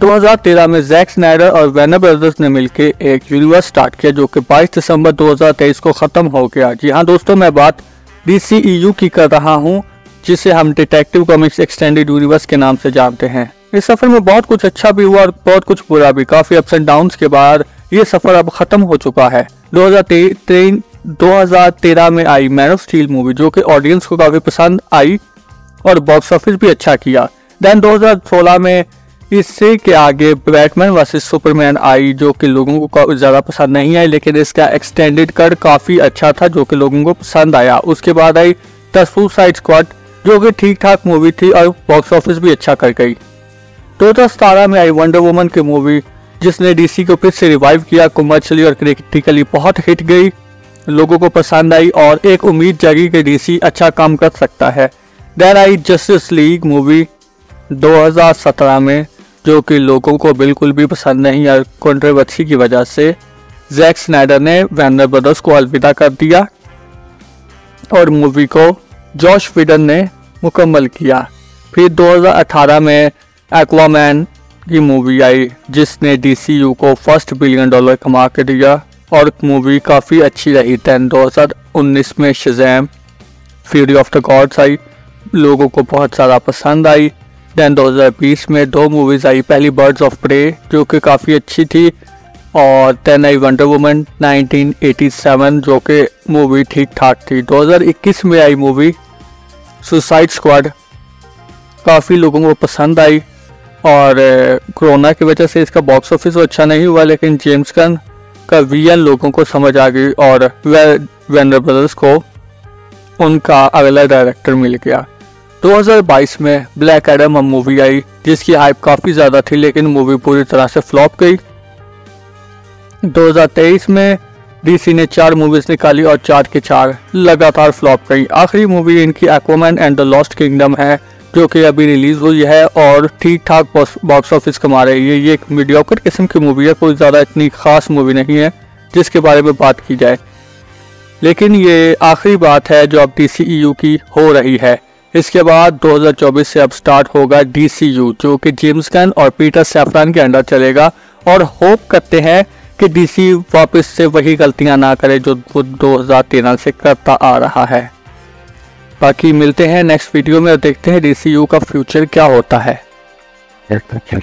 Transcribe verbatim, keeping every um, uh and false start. दो हज़ार तेरह में जैक स्नाइडर और वॉर्नर ब्रदर्स ने मिलकर एक यूनिवर्स स्टार्ट किया जो कि बाईस दिसंबर दो हज़ार तेईस को खत्म हो गया। जी हाँ दोस्तों, मैं बात डी सी ई यू की कर रहा हूँ जिसे हम डिटेक्टिव कॉमिक्स एक्सटेंडेड यूनिवर्स के नाम से जानते हैं। इस सफर में बहुत कुछ अच्छा भी हुआ और बहुत कुछ बुरा भी। काफी अप्स एंड डाउन्स के बाद ये सफर अब खत्म हो चुका है। दो हज़ार तेरह में आई मैन ऑफ स्टील मूवी जो कि ऑडियंस को काफी पसंद आई और बॉक्स ऑफिस भी अच्छा किया। देन दो हज़ार सोलह में इससे के आगे बैटमैन वर्सेस सुपरमैन आई जो कि लोगों को ज़्यादा पसंद नहीं आई, लेकिन इसका एक्सटेंडेड कट काफ़ी अच्छा था जो कि लोगों को पसंद आया। उसके बाद आई द सुसाइड स्क्वाड जो कि ठीक ठाक मूवी थी और बॉक्स ऑफिस भी अच्छा कर गई। दो हज़ार सतारह में आई वंडर वुमन की मूवी जिसने डीसी को फिर से रिवाइव किया। कमर्शली और क्रिटिकली बहुत हिट गई, लोगों को पसंद आई और एक उम्मीद जगी कि डीसी अच्छा काम कर सकता है। देन आई जस्टिस लीग मूवी दो हज़ार सत्रह में जो कि लोगों को बिल्कुल भी पसंद नहीं और कंट्रोवर्सी की वजह से जैक स्नाइडर ने वॉर्नर ब्रदर्स को अलविदा कर दिया और मूवी को जॉश व्हीडन ने मुकम्मल किया। फिर दो हज़ार अठारह में एक्वामैन की मूवी आई जिसने डी सी यू को फर्स्ट बिलियन डॉलर कमा के दिया और मूवी काफ़ी अच्छी रही। दैन दो हज़ार उन्नीस में Shazam fury of the God's आई, लोगों को बहुत ज़्यादा पसंद आई। दैन दो हज़ार बीस में दो मूवीज़ आई, पहली बर्ड्स ऑफ प्रे जो कि काफ़ी अच्छी थी और दैन आई wonder Woman nineteen eighty seven जो कि मूवी ठीक ठाक थी। दो हज़ार इक्कीस में आई मूवी सुसाइड स्क्वाड, काफ़ी लोगों को पसंद आई और कोरोना की वजह से इसका बॉक्स ऑफिस अच्छा नहीं हुआ, लेकिन जेम्स गन का विजन लोगों को समझ आ गई और वॉर्नर ब्रदर्स को उनका अगला डायरेक्टर मिल गया। दो हज़ार बाईस में ब्लैक एडम मूवी आई जिसकी हाइप काफ़ी ज़्यादा थी, लेकिन मूवी पूरी तरह से फ्लॉप गई। दो हज़ार तेईस में डीसी ने चार मूवीज़ निकाली और चार के चार लगातार फ्लॉप गई। आखिरी मूवी इनकी Aquaman and the lost kingdom है जो कि अभी रिलीज़ हुई है और ठीक ठाक बॉक्स ऑफिस कमा रही है। ये एक मीडियोकर किस्म की मूवी है, कोई ज़्यादा इतनी ख़ास मूवी नहीं है जिसके बारे में बात की जाए, लेकिन ये आखिरी बात है जो अब डी सी ई यू की हो रही है। इसके बाद दो हज़ार चौबीस से अब स्टार्ट होगा डी सी यू जो कि जेम्स गन और पीटर सैफरान के अंडर चलेगा और होप करते हैं कि डी सी वापस से वही गलतियां ना करे जो वो दो हज़ार तेरह से करता आ रहा है। बाकी मिलते हैं नेक्स्ट वीडियो में और देखते हैं डी सी यू का फ्यूचर क्या होता है।